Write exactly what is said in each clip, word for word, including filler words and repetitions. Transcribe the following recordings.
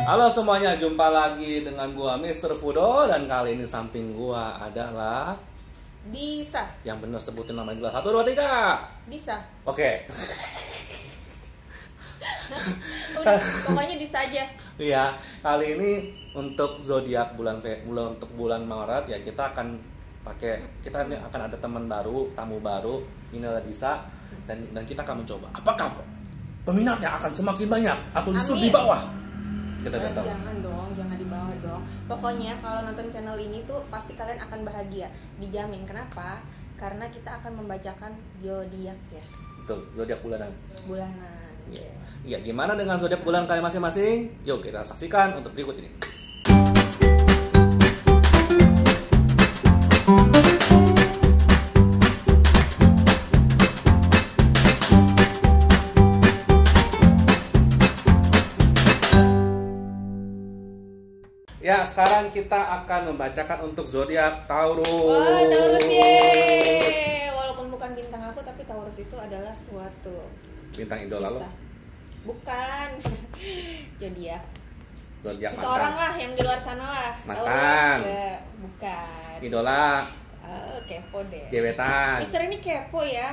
Halo semuanya, jumpa lagi dengan gua Mr Fudoh, dan kali ini samping gua adalah Disa. Yang benar sebutin namanya jelas. Satu, dua, tiga. Disa. Oke. Udah, pokoknya Disa aja. Iya, kali ini untuk zodiak bulan bulan untuk bulan Maret ya, kita akan pakai kita akan ada teman baru, tamu baru. Ini adalah Disa dan dan kita akan mencoba. Apakah peminatnya akan semakin banyak atau justru di bawah? Kita eh, jangan dong, jangan dibawa dong. Pokoknya kalau nonton channel ini tuh pasti kalian akan bahagia, dijamin. Kenapa? Karena kita akan membacakan zodiak ya. Betul, zodiak bulanan. Bulanan. Iya. Yeah. Ya, gimana dengan zodiak bulan kalian masing-masing? Yuk kita saksikan untuk berikut ini. Ya, sekarang kita akan membacakan untuk zodiak Taurus. Wah, Taurus ye. Walaupun bukan bintang aku, tapi Taurus itu adalah suatu bintang idola lo. Bukan. Jadi ya. Zodiak seorang lah yang di luar sana lah. Mantan. Taurus, bukan. Idola. Uh, kepo deh. Jewetan. Mister ini kepo ya.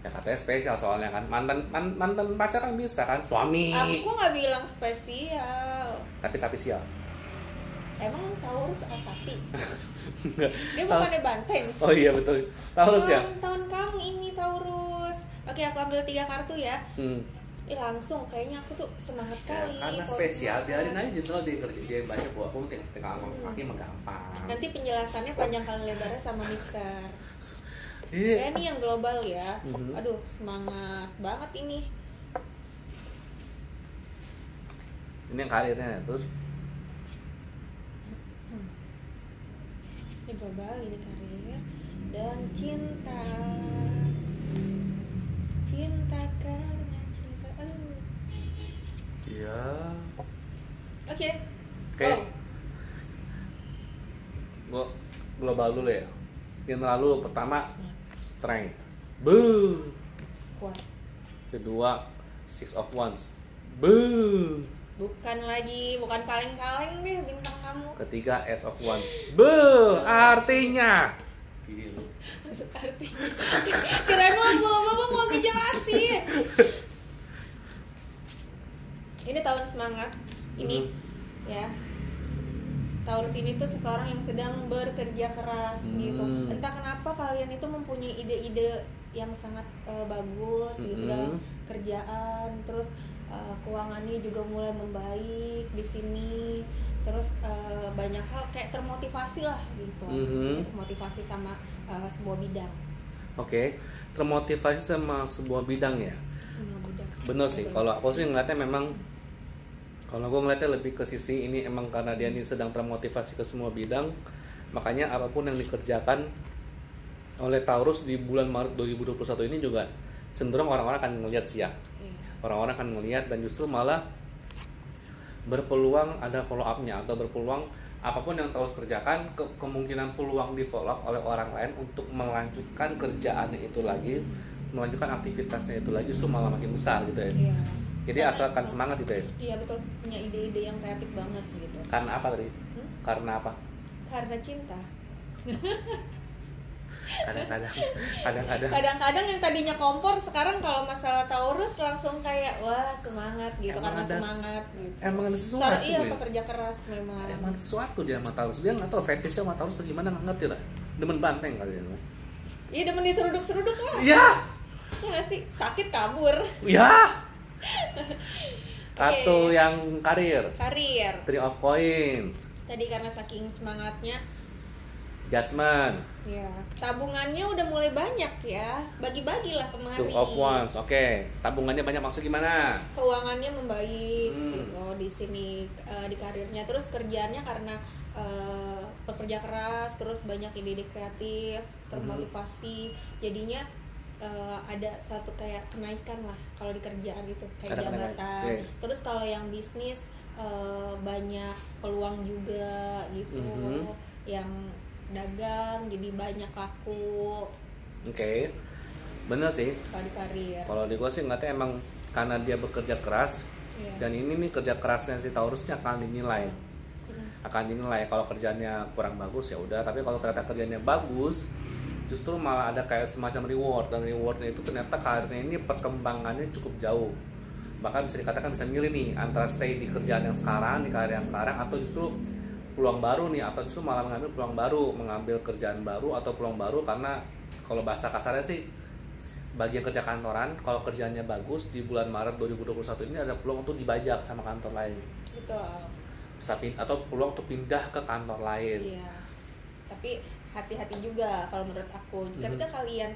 Ya katanya spesial soalnya kan, mantan man, mantan pacar kan bisa kan, suami. Aku nggak bilang spesial. Tapi sapi sial. Emang Taurus ah, sapi? Dia bukannya banteng. Oh iya betul. Taurus ya. Tahun kamu ini Taurus. Oke, aku ambil tiga kartu ya. Hmm. Eh, langsung kayaknya aku tuh senang sekali. Ya, karena spesial, biarin aja jenderal dia kerja, dia baca buah penting, tengah ngomong kaki menggampang. Nanti penjelasannya panjang kali lebarnya sama Mister. Iya. Ya, ini yang global ya. Mm-hmm. Aduh, semangat banget ini. Ini yang karirnya, terus. Ini global, ini karir dan cinta. Cinta karena cinta. Aduh. Iya. Oke. Oke. Gua global dulu ya. Yang lalu pertama strength, boo. Kuat. Kedua six of wands, boo. Bukan lagi, bukan kaleng-kaleng deh bintang kamu. Ketiga ace of wands, boo. Artinya. Masuk artinya. Keren banget, bapak mau dijelasin. Ini tahun semangat. Ini, mm-hmm. ya. Taurus ini tuh seseorang yang sedang bekerja keras hmm. gitu. Entah kenapa kalian itu mempunyai ide-ide yang sangat uh, bagus hmm. gitu dalam kerjaan. Terus uh, keuangannya juga mulai membaik di sini. Terus uh, banyak hal kayak termotivasi lah gitu. Hmm. Termotivasi sama uh, sebuah bidang. Oke, okay. Termotivasi sama sebuah bidang ya. Semua bidang. Bener sih. Betul. Kalau aku sih ngeliatnya memang. Kalau gue ngeliatnya lebih ke sisi ini emang karena dia ini sedang termotivasi ke semua bidang. Makanya apapun yang dikerjakan oleh Taurus di bulan Maret dua ribu dua puluh satu ini juga cenderung orang-orang akan ngelihat siap. Orang-orang akan ngelihat dan justru malah berpeluang ada follow up-nya. Atau berpeluang apapun yang Taurus kerjakan ke kemungkinan peluang di follow up oleh orang lain untuk melanjutkan kerjaannya itu lagi. Melanjutkan aktivitasnya itu lagi justru malah makin besar gitu ya. Iya. Jadi asalkan semangat gitu ya? Iya betul, punya ide-ide yang kreatif banget gitu. Karena apa tadi? Hmm? Karena apa? Karena cinta. Kadang-kadang Kadang-kadang Kadang-kadang yang tadinya kompor, sekarang kalau masalah Taurus langsung kayak wah semangat gitu, emang karena ada, semangat gitu. Emang ada sesuatu. Soal, iya pekerja keras memang. Emang sesuatu dia sama Taurus, dia gak tau fetishnya sama Taurus gimana, gak ngerti lah. Demen banteng kali ya. Iya demen diseruduk-seruduk lah. Iya. Gak sih, sakit kabur. Iya. Satu okay. Yang karir. Karir. Three of coins. Tadi karena saking semangatnya. Judgment. Ya, tabungannya udah mulai banyak ya. Bagi-bagilah kemari. Two of wands. Oke. Okay. Tabungannya banyak maksud gimana? Keuangannya membaik. Hmm. Gitu, di sini uh, di karirnya, terus kerjaannya karena uh, pekerja keras, terus banyak ide-ide kreatif, termotivasi, hmm. jadinya. Uh, ada satu kayak kenaikan lah kalau di kerjaan gitu, kayak ada jabatan. Okay. Terus kalau yang bisnis uh, banyak peluang juga gitu, mm-hmm. yang dagang jadi banyak laku. Oke, okay. Bener sih. Kalau di karir. Kalau di gua sih nggak tahu emang karena dia bekerja keras, yeah. Dan ini nih kerja kerasnya si Taurusnya akan dinilai, yeah. akan dinilai. Kalau kerjanya kurang bagus ya udah, tapi kalau ternyata kerjanya bagus, justru malah ada kayak semacam reward, dan rewardnya itu ternyata karirnya ini perkembangannya cukup jauh. Bahkan bisa dikatakan bisa milih nih antara stay di kerjaan yang sekarang, di karir yang sekarang, atau justru peluang baru nih, atau justru malah mengambil peluang baru, mengambil kerjaan baru atau peluang baru. Karena kalau bahasa kasarnya sih, bagi yang kerja kantoran, kalau kerjaannya bagus di bulan Maret dua ribu dua puluh satu ini ada peluang untuk dibajak sama kantor lain. Betul. Bisa pindah, atau peluang untuk pindah ke kantor lain. Iya. Tapi hati-hati juga kalau menurut aku. Ketika mm-hmm. kalian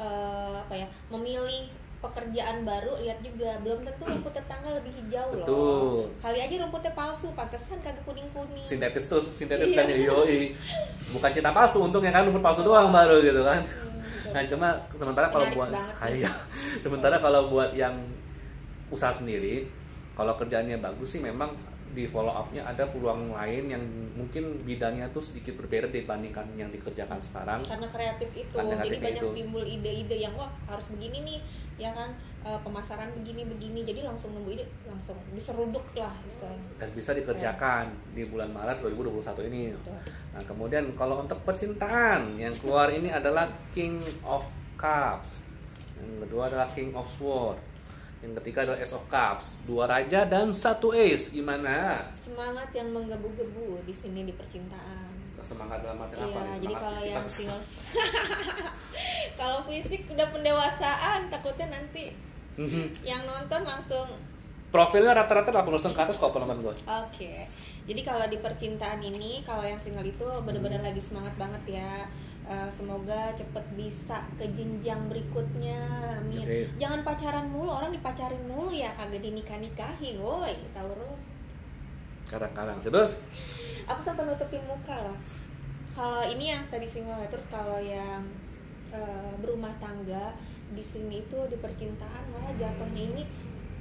uh, apa ya memilih pekerjaan baru, lihat juga belum tentu rumput tetangga lebih hijau. Betul. Loh. Kali aja rumputnya palsu, pantesan kagak kuning-kuning. Sintetis tuh, sintetis kan yoi. Bukan cinta palsu, untungnya kan rumput palsu doang baru gitu kan. Hmm, nah cuma sementara kalau buat, iya. sementara kalau buat yang usaha sendiri, kalau kerjaannya bagus sih memang di follow up-nya ada peluang lain yang mungkin bidangnya tuh sedikit berbeda dibandingkan yang dikerjakan sekarang. Karena kreatif itu, karena kreatif jadi banyak itu. Timbul ide-ide yang wah harus begini nih, ya kan, e, pemasaran begini-begini, jadi langsung nunggu ide, langsung diseruduk lah istilahnya. Dan bisa dikerjakan ya. Di bulan Maret dua ribu dua puluh satu ini. Betul. Nah kemudian kalau untuk percintaan yang keluar ini adalah King of Cups, yang kedua adalah King of Swords, yang ketiga adalah Ace of Cups, dua raja dan satu ace. Gimana? Semangat yang menggebu-gebu di sini di percintaan. Semangat dalam arti iya, apa nih? Semangat kalau fisik. Yang single. Kalau fisik udah pendewasaan, takutnya nanti yang nonton langsung profilnya rata-rata delapan puluh persen ke atas kok penonton gue. Oke. Okay. Jadi kalau di percintaan ini, kalau yang single itu benar-benar hmm. lagi semangat banget ya. Uh, semoga cepet bisa ke jenjang berikutnya, amin. Okay. Jangan pacaran mulu, orang dipacarin mulu ya, kagak dinikah-nikahin, woi Taurus. Kadang-kadang, terus? Aku sampai nutupin muka lah. Kalau ini yang tadi single, terus kalau yang uh, berumah tangga di sini itu di percintaan malah jatuhnya ini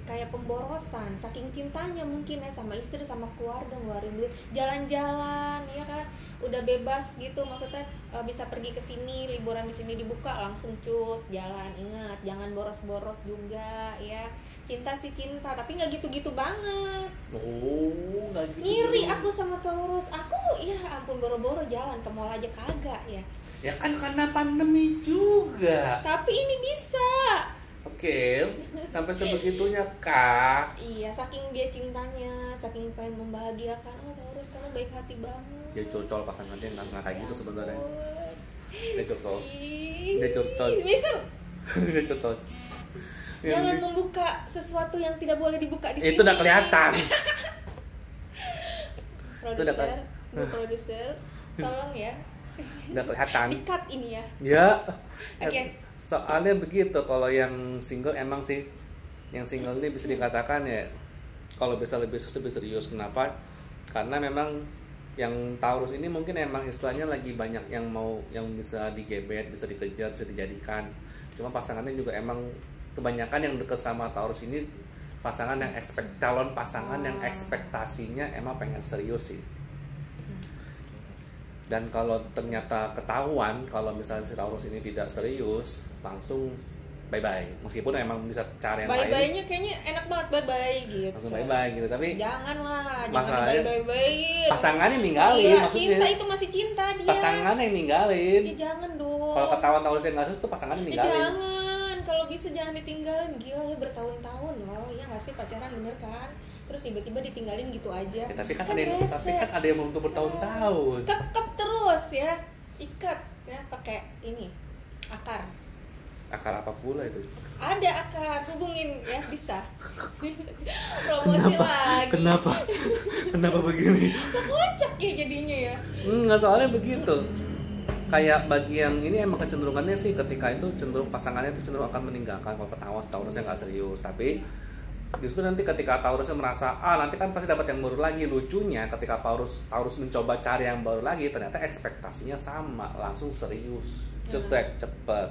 kayak pemborosan, saking cintanya mungkin ya sama istri sama keluarga, ngeluarin duit, jalan-jalan, ya kan? Udah bebas gitu, maksudnya e, bisa pergi ke sini, liburan di sini dibuka langsung cus jalan. Ingat jangan boros-boros juga ya. Cinta sih cinta, tapi nggak gitu-gitu banget. Oh, nggak gitu. Ngiri aku sama Taurus. Aku ya ampun boro-boro jalan ke mall aja kagak ya. Ya kan karena pandemi juga. Tapi ini bisa. Oke, sampai sebegitunya kak. Iya, saking dia cintanya, saking pengen membahagiakan. Oh Taurus, kamu baik hati banget. Dia curcol pasangan dia nggak kayak gitu sebenarnya. Dia curcol, dia curcol. Dia curcol. Jangan membuka sesuatu yang tidak boleh dibuka di sini. Itu udah kelihatan. Produser, bu produser, tolong ya. Udah kelihatan. Ikat ini ya. Ya. Oke. Soalnya begitu, kalau yang single emang sih, yang single ini bisa dikatakan ya, kalau bisa lebih serius, lebih serius. Kenapa? Karena memang yang Taurus ini mungkin emang istilahnya lagi banyak yang mau, yang bisa digebet, bisa dikejar, bisa dijadikan. Cuma pasangannya juga emang kebanyakan yang deket sama Taurus ini pasangan yang ekspekt, calon pasangan yang ekspektasinya emang pengen serius sih. Dan kalau ternyata ketahuan kalau misalnya si Taurus ini tidak serius, langsung bye-bye. Meskipun emang bisa cari yang lain. Bye-bye-nya kayaknya enak banget, bye-bye gitu. Langsung bye-bye gitu, tapi janganlah, jangan bye-bye-bye. Pasangannya ninggalin, iya, maksudnya cinta itu masih cinta dia. Pasangannya yang ninggalin. Ya jangan dong. Kalau ketahuan Taurusnya nggak serius tuh pasangannya ninggalin. Ya jangan, kalau bisa jangan ditinggalin. Gila ya bertahun-tahun loh, ya nggak sih pacaran bener kan? Terus tiba-tiba ditinggalin gitu aja. Ya, tapi kan, kan ada yang, tapi kan ada yang untuk bertahun-tahun. Kekep terus ya, ikat ya pakai ini akar. Akar apa pula itu? Ada akar, hubungin ya bisa. Promosi kenapa? Lagi. Kenapa? Kenapa begini? Kocak ya jadinya ya. Enggak, soalnya begitu. Kayak bagi yang ini emang kecenderungannya sih ketika itu cenderung pasangannya itu cenderung akan meninggalkan kalau ketahuan Taurusnya nggak serius, tapi justru nanti ketika Taurusnya merasa ah nanti kan pasti dapat yang baru lagi. Lucunya ketika Taurus Taurus mencoba cari yang baru lagi, ternyata ekspektasinya sama, langsung serius, cetek, cepet.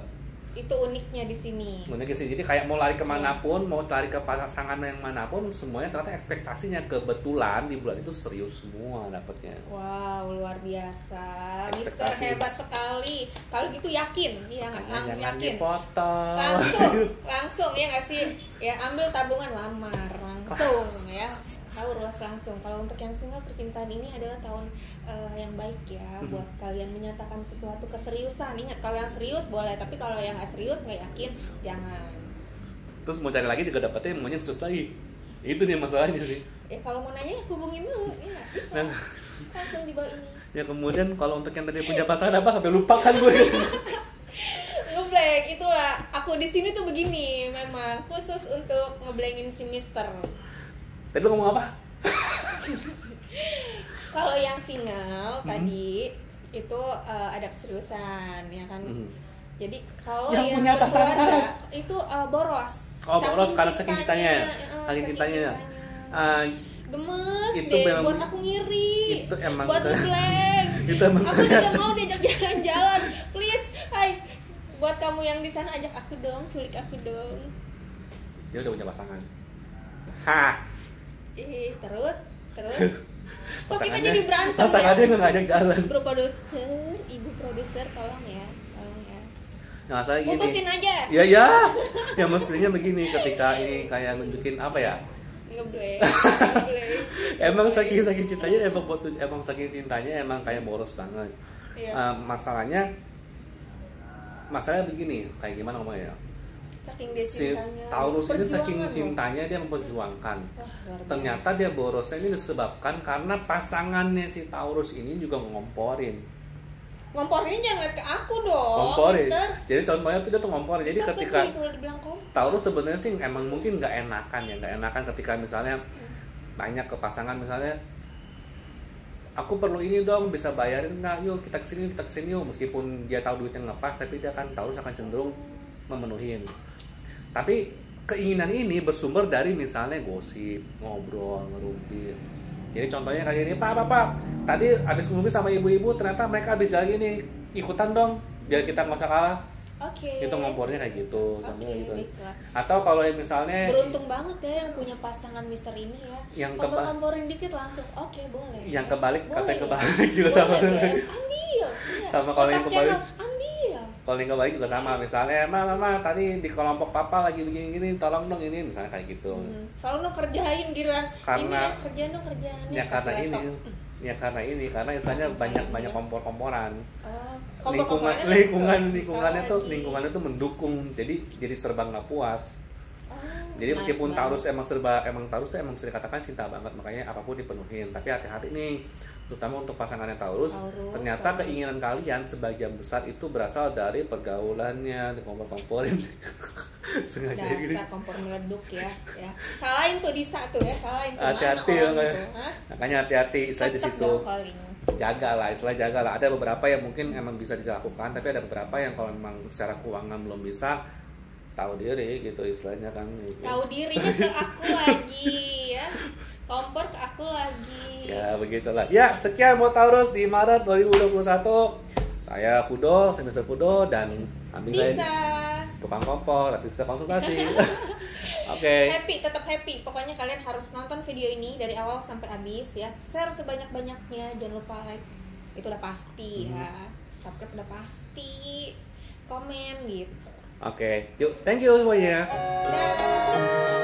itu uniknya di sini. Uniknya sih, jadi kayak mau lari kemanapun, yeah. mau lari ke pasangan yang manapun, semuanya ternyata ekspektasinya kebetulan di bulan itu serius semua dapatnya. Wow, luar biasa, Mister hebat sekali. Kalau gitu yakin, ya nggak yakin. Dipotong. Langsung, langsung ya nggak sih? Ya ambil tabungan lamar langsung ya. Taurus langsung. Kalau untuk yang single, percintaan ini adalah tahun uh, yang baik ya buat kalian menyatakan sesuatu keseriusan. Ingat, kalau yang serius boleh, tapi kalau yang nggak serius, nggak yakin, jangan. Terus mau cari lagi juga dapetnya maunya serius lagi. Itu dia masalahnya sih. Ya kalau mau nanya hubungin dulu, ya bisa. Nah, langsung di bawah ini. Ya kemudian kalau untuk yang tadi punya pasangan apa sampai lupakan gue. Ngeblank, itulah aku di sini tuh begini memang khusus untuk ngeblangin si Mister. Tadi lu ngomong apa? Kalau yang single mm-hmm. tadi itu uh, ada keseriusan ya kan. Mm-hmm. Jadi kalau yang, yang berkeluarga itu uh, boros. Oh, saking boros karena saking cintanya. Saking cintanya. Uh, Gemes itu deh, buat aku ngiri. Itu emang buat ngeblank. Itu emang aku tidak mau diajak jalan-jalan. Please, hai. Buat kamu yang di sana ajak aku dong, culik aku dong. Dia udah punya pasangan. Hah. Ih, terus, terus. Kok kita jadi berantem? Pasangannya nggak ngajak jalan. Bro produser, ibu produser, tolong ya, tolong ya. Nggak salah gini. Putusin aja. Ya ya. Ya mestinya begini ketika ini kayak nunjukin apa ya? Ngebleng. Emang saking saking cintanya, emang buat emang saking cintanya emang kayak boros banget. Iya. Uh, masalahnya, masalahnya begini, kayak gimana ngomongnya? Si Taurus ini saking cintanya dia memperjuangkan. Wah, ternyata dia borosnya ini disebabkan karena pasangannya si Taurus ini juga ngomporin. Ngomporin jangan ke aku dong. Ngomporin. Mister. Jadi contohnya tuh dia tuh ngomporin. Jadi Mister ketika Taurus sebenarnya sih emang mungkin nggak enakan ya, nggak enakan ketika misalnya banyak ke pasangan misalnya. Aku perlu ini dong, bisa bayarin nggak? Yuk kita kesini, kita kesini yuk. Meskipun dia tahu duitnya nggak pas, tapi dia kan Taurus akan cenderung memenuhin. Tapi keinginan ini bersumber dari misalnya gosip, ngobrol, ngerumpit. Jadi contohnya kayak ini, Pak, Pak, Pak, tadi abis ngomongin sama ibu-ibu, ternyata mereka abis jalan ini, ikutan dong, biar kita nggak usah kalah. Oke. Okay. Itu ngompornya kayak gitu, okay, sampai gitu. Baiklah. Atau kalau misalnya beruntung banget ya yang punya pasangan Mister ini ya. Yang kompor-komporin dikit langsung, oke okay, boleh. Yang kebalik, boleh. Katanya kebalik juga boleh, sama. Ya. Ambil. Ya. Sama kalau yang kebalik. Kalau yang kebalik juga sama, misalnya, mama, mama, tadi di kelompok papa lagi begini-gini, tolong dong ini, misalnya kayak gitu. Hmm. Tolong dong kerjain, giran. Karena ini, kerjain dong kerjain. Ya karena ini, ya karena ini, karena istilahnya banyak banyak kompor-komporan. Oh, kompor lingkungan, lingkungan, lingkungannya tuh, lingkungannya tuh mendukung, jadi jadi serba nggak puas. Oh, jadi meskipun baik, Taurus baik. emang serba, emang Taurus tuh emang bisa dikatakan cinta banget, makanya apapun dipenuhin. Tapi hati-hati nih. Terutama untuk pasangannya Taurus, Taurus ternyata Taurus. Keinginan kalian sebagian besar itu berasal dari pergaulannya, kompor-komporin. Sengaja gini. Kompor meleduk ya, ya. Salahin tuh Disa tuh ya, salahin tuh. Hati-hati ya. Makanya hati-hati istilah di situ. Jagalah, istilah jagalah. Ada beberapa yang mungkin emang bisa dilakukan, tapi ada beberapa yang kalau memang secara keuangan belum bisa, tahu diri gitu istilahnya kan. Gitu. Tahu dirinya ke aku lagi ya. Kompor ke aku lagi. Ya begitulah. Ya sekian buat Taurus di Maret dua ribu dua puluh satu. Saya Fudoh, saya Mister Fudoh dan kami lain tukang kompor, tapi bisa konsultasi. Oke. Okay. Happy, tetap happy. Pokoknya kalian harus nonton video ini dari awal sampai habis ya. Share sebanyak-banyaknya, jangan lupa like. Itu udah pasti hmm. ya. Subscribe udah pasti. Komen gitu. Oke. Okay. Yuk, thank you semuanya. Bye.